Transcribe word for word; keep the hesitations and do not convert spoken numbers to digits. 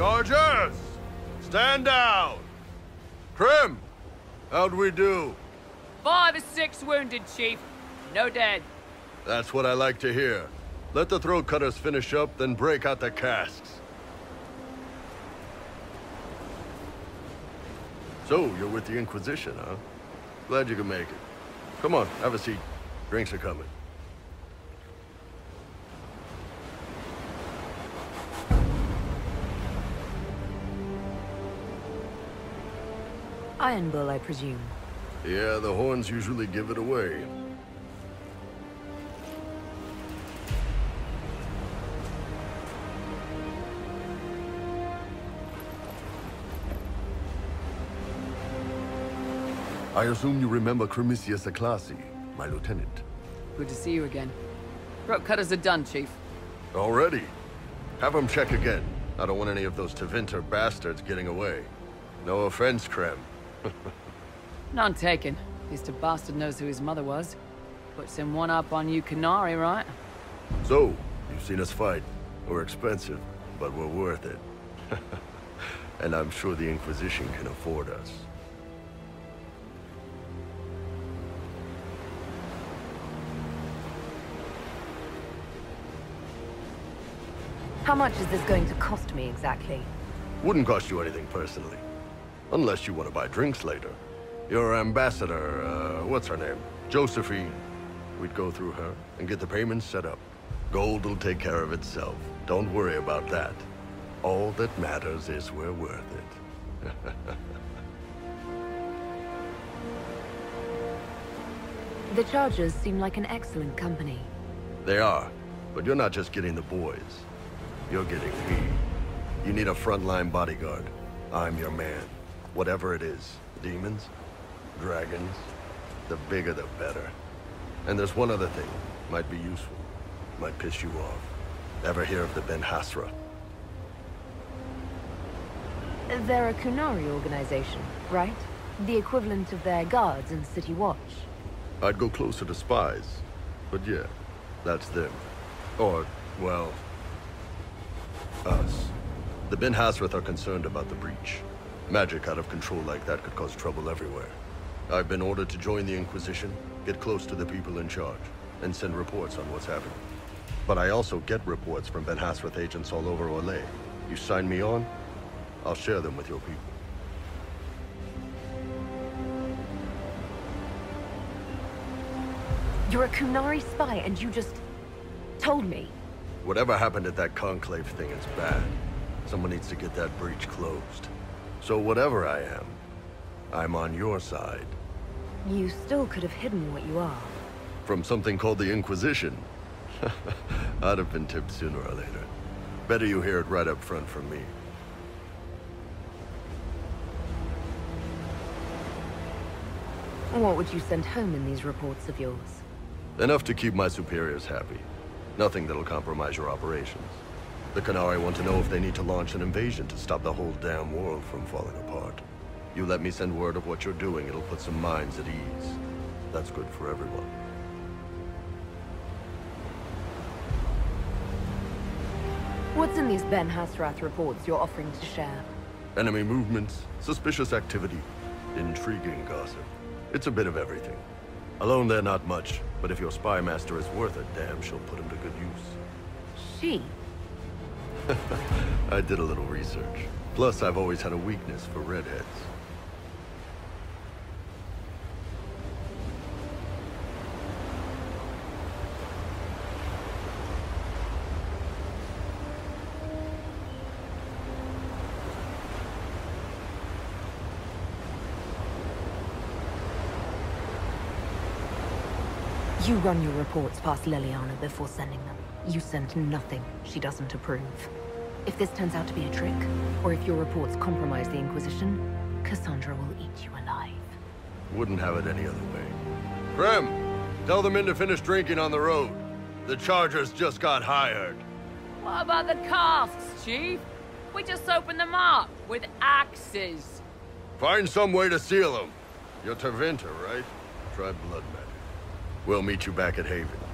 Chargers! Stand down! Krem, how'd we do? Five or six wounded, Chief. No dead. That's what I like to hear. Let the throat cutters finish up, then break out the casks. So, you're with the Inquisition, huh? Glad you could make it. Come on, have a seat. Drinks are coming. Iron Bull, I presume. Yeah, the horns usually give it away. I assume you remember Cremisius Aclassi, my lieutenant. Good to see you again. Rope cutters are done, Chief. Already? Have them check again. I don't want any of those Tevinter bastards getting away. No offense, Krem. None taken. This bastard knows who his mother was. Puts him one up on you, Canari, right? So, you've seen us fight. We're expensive, but we're worth it. And I'm sure the Inquisition can afford us. How much is this going to cost me, exactly? Wouldn't cost you anything personally. Unless you want to buy drinks later. Your ambassador, uh, what's her name? Josephine. We'd go through her and get the payments set up. Gold will take care of itself. Don't worry about that. All that matters is we're worth it. The Chargers seem like an excellent company. They are, but you're not just getting the boys. You're getting me. You need a frontline bodyguard. I'm your man. Whatever it is. Demons, dragons, the bigger the better. And there's one other thing. Might be useful. Might piss you off. Ever hear of the Ben-Hassrath? They're a Qunari organization, right? The equivalent of their guards in City Watch. I'd go closer to spies. But yeah, that's them. Or, well... us. The Ben-Hassrath are concerned about the breach. Magic out of control like that could cause trouble everywhere. I've been ordered to join the Inquisition, get close to the people in charge, and send reports on what's happening. But I also get reports from Ben-Hassrath agents all over Orlais. You sign me on, I'll share them with your people. You're a Qunari spy and you just told me. Whatever happened at that Conclave thing is bad. Someone needs to get that breach closed. So whatever I am, I'm on your side. You still could have hidden what you are. From something called the Inquisition. I'd have been tipped sooner or later. Better you hear it right up front from me. What would you send home in these reports of yours? Enough to keep my superiors happy. Nothing that'll compromise your operations. The Qunari want to know if they need to launch an invasion to stop the whole damn world from falling apart. You let me send word of what you're doing, it'll put some minds at ease. That's good for everyone. What's in these Ben-Hassrath reports you're offering to share? Enemy movements, suspicious activity, intriguing gossip. It's a bit of everything. Alone they're not much, but if your spy master is worth a damn, she'll put him to good use. She? I did a little research. Plus, I've always had a weakness for redheads. You run your reports past Leliana before sending them. You send nothing she doesn't approve. If this turns out to be a trick, or if your reports compromise the Inquisition, Cassandra will eat you alive. Wouldn't have it any other way. Krem, tell the men to finish drinking on the road. The Chargers just got hired. What about the casks, Chief? We just opened them up with axes. Find some way to seal them. You're Tevinter, right? Try blood magic. We'll meet you back at Haven.